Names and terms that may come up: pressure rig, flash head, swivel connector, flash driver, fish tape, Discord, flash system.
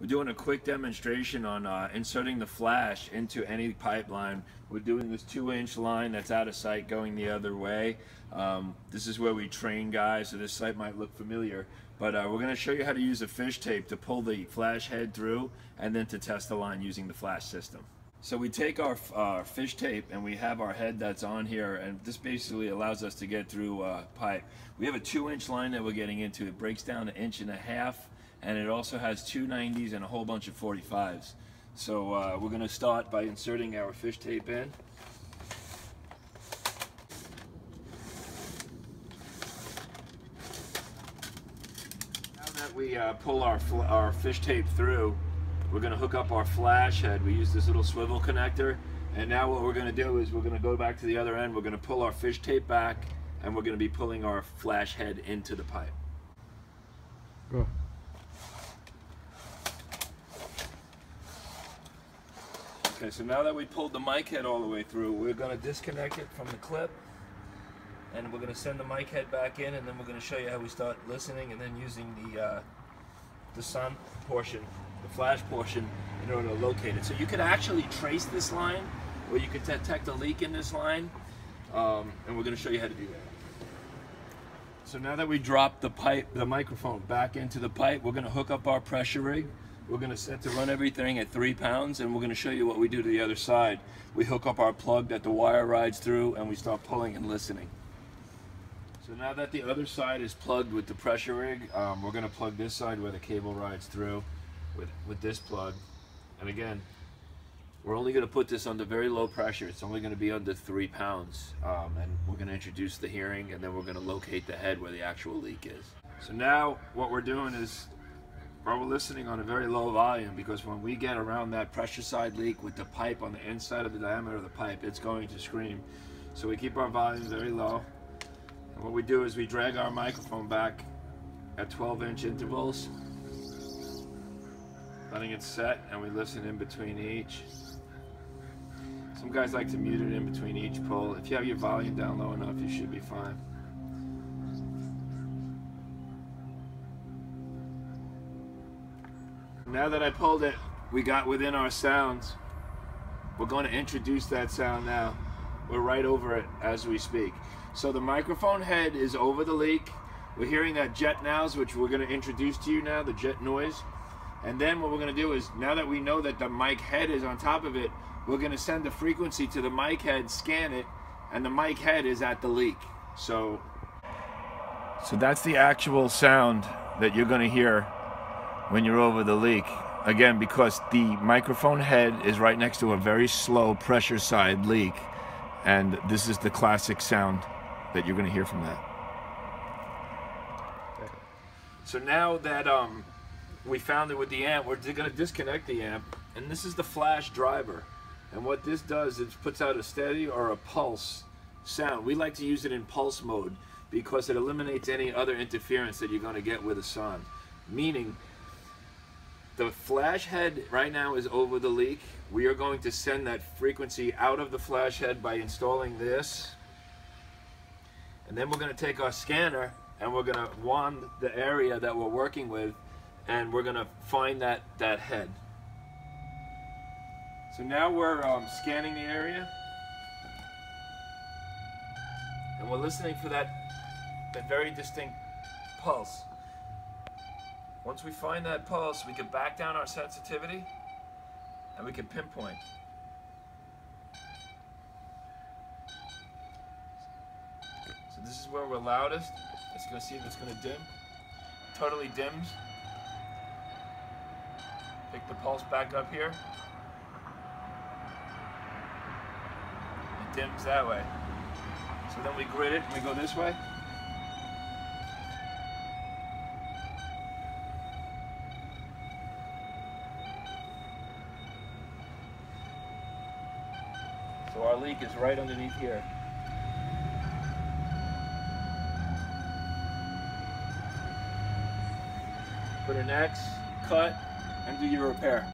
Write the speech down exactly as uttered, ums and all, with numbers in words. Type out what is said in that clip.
We're doing a quick demonstration on uh, inserting the flash into any pipeline. We're doing this two inch line that's out of sight going the other way. Um, this is where we train guys, so this site might look familiar, but uh, we're going to show you how to use a fish tape to pull the flash head through and then to test the line using the flash system. So we take our uh, fish tape and we have our head that's on here, and this basically allows us to get through uh, pipe. We have a two inch line that we're getting into. It breaks down an inch and a half, and it also has two ninetys and a whole bunch of forty-fives. So uh, we're going to start by inserting our fish tape in. Now that we uh, pull our, our fish tape through, we're going to hook up our flash head. We use this little swivel connector, and now what we're going to do is we're going to go back to the other end, we're going to pull our fish tape back, and we're going to be pulling our flash head into the pipe. Go. Okay, so now that we pulled the mic head all the way through, we're going to disconnect it from the clip, and we're going to send the mic head back in, and then we're going to show you how we start listening and then using the uh, the sun portion, the flash portion, in order to locate it. So you could actually trace this line, or you could detect a leak in this line, um, and we're going to show you how to do that. So now that we dropped the pipe, the microphone back into the pipe, we're going to hook up our pressure rig. We're going to set to run everything at three pounds, and we're going to show you what we do to the other side. We hook up our plug that the wire rides through, and we start pulling and listening. So now that the other side is plugged with the pressure rig, um, we're going to plug this side where the cable rides through with, with this plug. And again, we're only going to put this under very low pressure. It's only going to be under three pounds. Um, and we're going to introduce the hearing, and then we're going to locate the head where the actual leak is. So now what we're doing is we're listening on a very low volume, because when we get around that pressure side leak with the pipe on the inside of the diameter of the pipe, it's going to scream. So we keep our volume very low. What we do is we drag our microphone back at twelve inch intervals, letting it set, and we listen in between each. Some guys like to mute it in between each pull. If you have your volume down low enough, you should be fine. Now that I pulled it, we got within our sounds. We're going to introduce that sound now. We're right over it as we speak. So the microphone head is over the leak. We're hearing that jet noise, which we're going to introduce to you now, the jet noise. And then what we're going to do is, now that we know that the mic head is on top of it, we're going to send the frequency to the mic head, scan it, and the mic head is at the leak. So, so that's the actual sound that you're going to hear when you're over the leak. Again, because the microphone head is right next to a very slow pressure side leak. And this is the classic sound that you're going to hear from that. So now that um, we found it with the amp, we're going to disconnect the amp. And this is the flash driver. And what this does is it puts out a steady or a pulse sound. We like to use it in pulse mode because it eliminates any other interference that you're going to get with a sound. Meaning, the flash head right now is over the leak. We are going to send that frequency out of the flash head by installing this. And then we're going to take our scanner and we're going to wand the area that we're working with, and we're going to find that, that head. So now we're um, scanning the area. And we're listening for that, that very distinct pulse. Once we find that pulse, we can back down our sensitivity and we can pinpoint. So this is where we're loudest. Let's go see if it's going to dim. Totally dims. Pick the pulse back up here. It dims that way. So then we grid it and we go this way. So our leak is right underneath here. Put an X, cut, and do your repair.